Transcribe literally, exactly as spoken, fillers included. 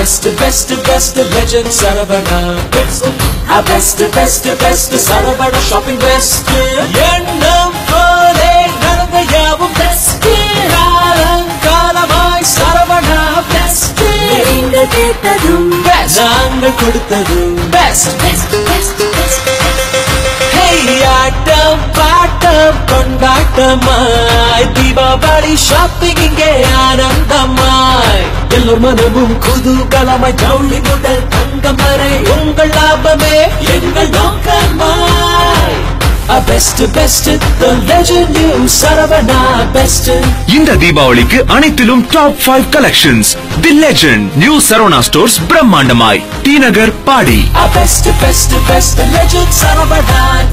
best, best, best veg at Saravana. Our best, best, best Saravana shopping best. Yennam kole nanaga yavu best. Alankaramai Saravana best. Neenga kettadum best. Naanga kodutadum best. Best, best, best. Hey Adam, Patta, Bramandamaai. Diwali shopping inge Anandamaai. Yellow manavum kudu kalamai jowli mudal tangamare ungal labame engal nokamai. Our best, best, the legend you Saravana best. Inda Deepavalikku anithilum top five collections. The legend new Saravana Stores Bramandamaai, T Nagar, Padi. Our best, best, best, the legend Saravana.